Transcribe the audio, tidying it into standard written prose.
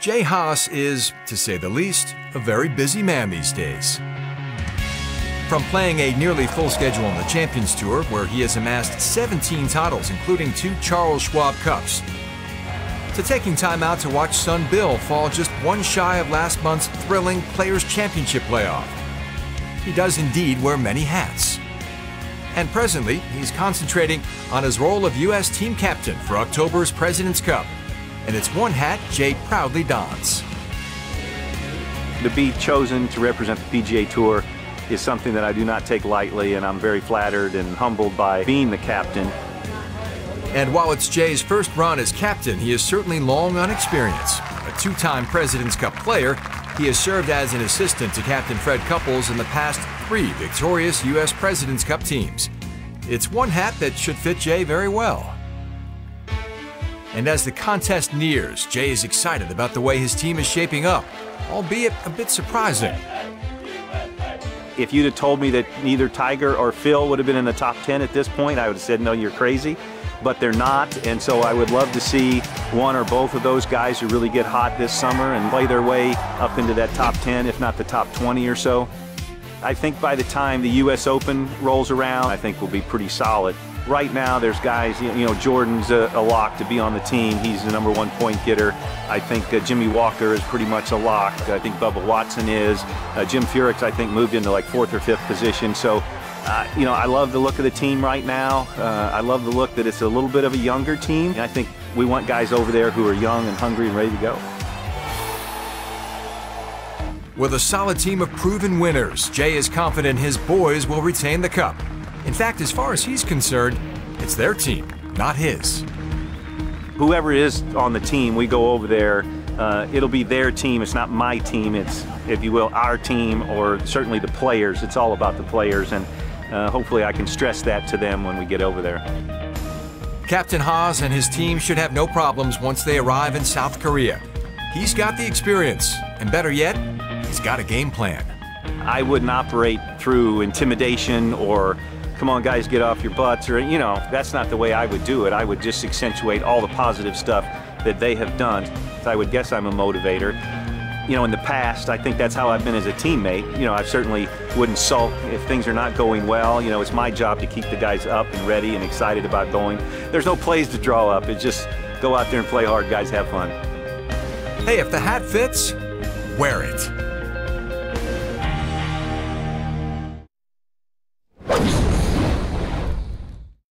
Jay Haas is, to say the least, a very busy man these days. From playing a nearly full schedule on the Champions Tour, where he has amassed 17 titles, including 2 Charles Schwab Cups, to taking time out to watch son Bill fall just one shy of last month's thrilling Players Championship playoff. He does indeed wear many hats. And presently, he's concentrating on his role of U.S. team captain for October's Presidents Cup. And it's one hat Jay proudly dons. To be chosen to represent the PGA Tour is something that I do not take lightly, and I'm very flattered and humbled by being the captain. And while it's Jay's first run as captain, he is certainly long on experience. A two-time President's Cup player, he has served as an assistant to Captain Fred Couples in the past 3 victorious U.S. President's Cup teams. It's one hat that should fit Jay very well. And as the contest nears, Jay is excited about the way his team is shaping up, albeit a bit surprising. If you'd have told me that neither Tiger or Phil would have been in the top 10 at this point, I would have said, no, you're crazy. But they're not, and so I would love to see one or both of those guys who really get hot this summer and play their way up into that top 10, if not the top 20 or so. I think by the time the U.S. Open rolls around, I think we'll be pretty solid. Right now, there's guys, you know, Jordan's a lock to be on the team. He's the #1 point getter. I think Jimmy Walker is pretty much a lock. I think Bubba Watson is. Jim Furyk's, I think, moved into like 4th or 5th position. So, you know, I love the look of the team right now. I love the look that it's a little bit of a younger team. And I think we want guys over there who are young and hungry and ready to go. With a solid team of proven winners, Jay is confident his boys will retain the cup. In fact, as far as he's concerned, it's their team, not his. Whoever is on the team, we go over there. It'll be their team. It's not my team. It's, if you will, our team, or certainly the players. It's all about the players, and hopefully I can stress that to them when we get over there. Captain Haas and his team should have no problems once they arrive in South Korea. He's got the experience, and better yet, he's got a game plan. I wouldn't operate through intimidation or come on guys, get off your butts, or, you know, that's not the way I would do it. I would just accentuate all the positive stuff that they have done. I would guess I'm a motivator. You know, in the past, I think that's how I've been as a teammate. You know, I certainly wouldn't sulk if things are not going well. You know, it's my job to keep the guys up and ready and excited about going. There's no plays to draw up. It's just go out there and play hard, guys, have fun. Hey, if the hat fits, wear it.